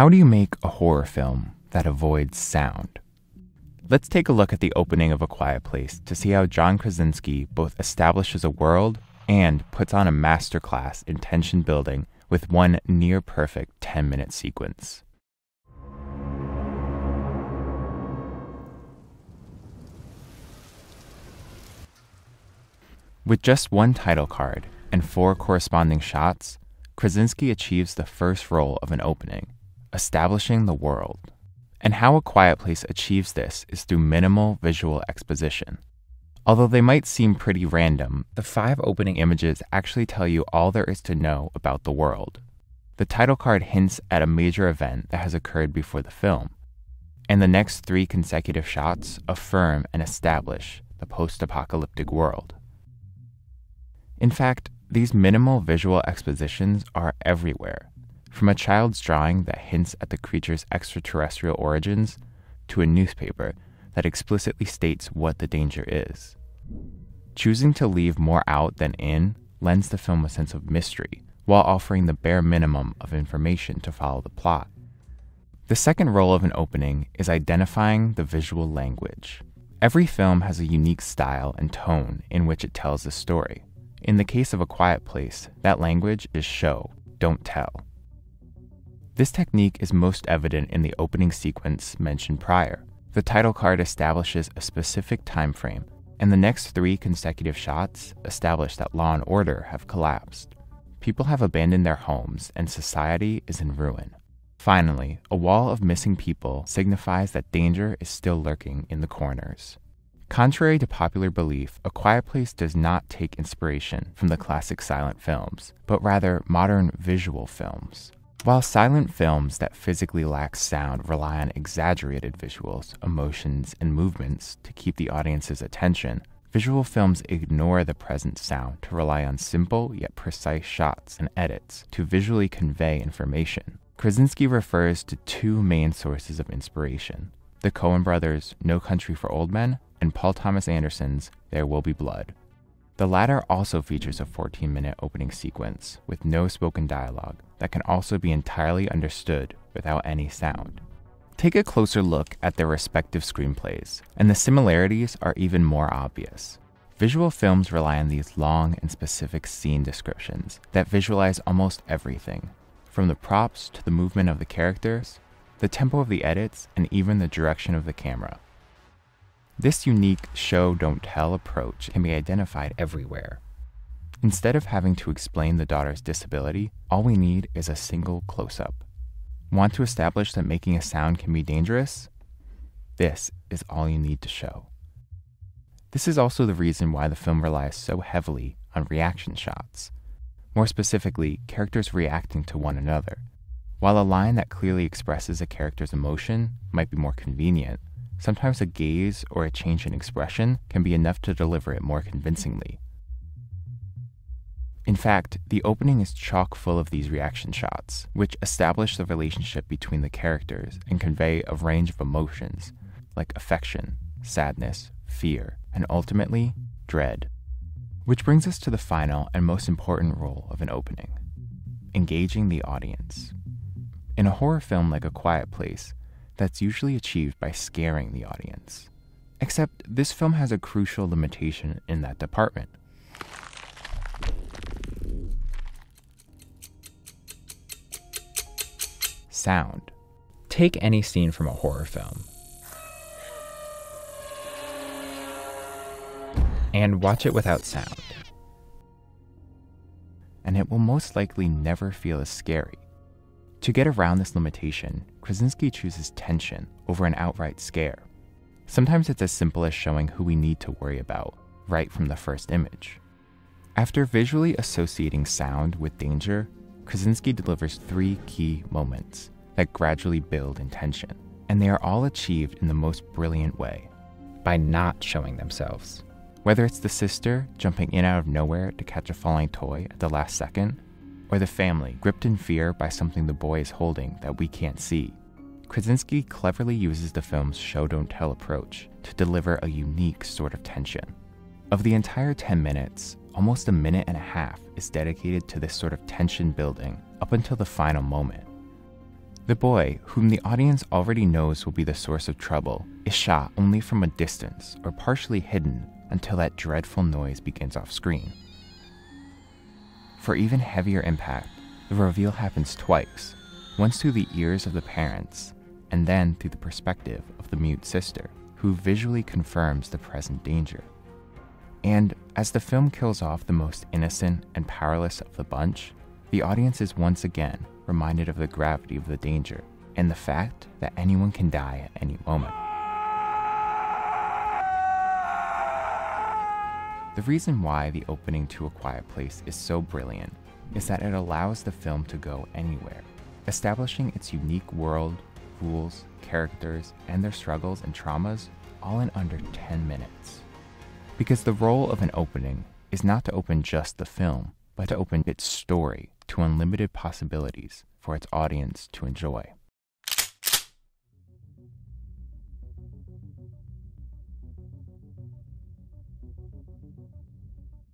How do you make a horror film that avoids sound? Let's take a look at the opening of A Quiet Place to see how John Krasinski both establishes a world and puts on a masterclass in tension building with one near-perfect 10-minute sequence. With just one title card and 4 corresponding shots, Krasinski achieves the first role of an opening, establishing the world. And how A Quiet Place achieves this is through minimal visual exposition. Although they might seem pretty random, the 5 opening images actually tell you all there is to know about the world. The title card hints at a major event that has occurred before the film, and the next 3 consecutive shots affirm and establish the post-apocalyptic world. In fact, these minimal visual expositions are everywhere, from a child's drawing that hints at the creature's extraterrestrial origins to a newspaper that explicitly states what the danger is. Choosing to leave more out than in lends the film a sense of mystery while offering the bare minimum of information to follow the plot. The second role of an opening is identifying the visual language. Every film has a unique style and tone in which it tells a story. In the case of A Quiet Place, that language is show, don't tell. This technique is most evident in the opening sequence mentioned prior. The title card establishes a specific time frame, and the next 3 consecutive shots establish that law and order have collapsed. People have abandoned their homes, and society is in ruin. Finally, a wall of missing people signifies that danger is still lurking in the corners. Contrary to popular belief, A Quiet Place does not take inspiration from the classic silent films, but rather modern visual films. While silent films that physically lack sound rely on exaggerated visuals, emotions, and movements to keep the audience's attention, visual films ignore the present sound to rely on simple yet precise shots and edits to visually convey information. Krasinski refers to 2 main sources of inspiration: the Coen brothers' No Country for Old Men and Paul Thomas Anderson's There Will Be Blood. The latter also features a 14-minute opening sequence with no spoken dialogue that can also be entirely understood without any sound. Take a closer look at their respective screenplays, and the similarities are even more obvious. Visual films rely on these long and specific scene descriptions that visualize almost everything, from the props to the movement of the characters, the tempo of the edits, and even the direction of the camera. This unique show-don't-tell approach can be identified everywhere. Instead of having to explain the daughter's disability, all we need is a single close-up. Want to establish that making a sound can be dangerous? This is all you need to show. This is also the reason why the film relies so heavily on reaction shots. More specifically, characters reacting to one another. While a line that clearly expresses a character's emotion might be more convenient, sometimes a gaze or a change in expression can be enough to deliver it more convincingly. In fact, the opening is chock full of these reaction shots, which establish the relationship between the characters and convey a range of emotions, like affection, sadness, fear, and ultimately, dread. Which brings us to the final and most important role of an opening: engaging the audience. In a horror film like A Quiet Place, that's usually achieved by scaring the audience. Except this film has a crucial limitation in that department. Sound. Take any scene from a horror film and watch it without sound, and it will most likely never feel as scary. To get around this limitation, Krasinski chooses tension over an outright scare. Sometimes it's as simple as showing who we need to worry about right from the first image. After visually associating sound with danger, Krasinski delivers 3 key moments that gradually build in tension, and they are all achieved in the most brilliant way: by not showing themselves. Whether it's the sister jumping in out of nowhere to catch a falling toy at the last second, or the family gripped in fear by something the boy is holding that we can't see, Krasinski cleverly uses the film's show-don't-tell approach to deliver a unique sort of tension. Of the entire 10 minutes, almost a minute and a half is dedicated to this sort of tension building up until the final moment. The boy, whom the audience already knows will be the source of trouble, is shot only from a distance or partially hidden until that dreadful noise begins off screen. For even heavier impact, the reveal happens twice, once through the ears of the parents, and then through the perspective of the mute sister, who visually confirms the present danger. And as the film kills off the most innocent and powerless of the bunch, the audience is once again reminded of the gravity of the danger and the fact that anyone can die at any moment. The reason why the opening to A Quiet Place is so brilliant is that it allows the film to go anywhere, establishing its unique world, rules, characters, and their struggles and traumas all in under 10 minutes. Because the role of an opening is not to open just the film, but to open its story to unlimited possibilities for its audience to enjoy.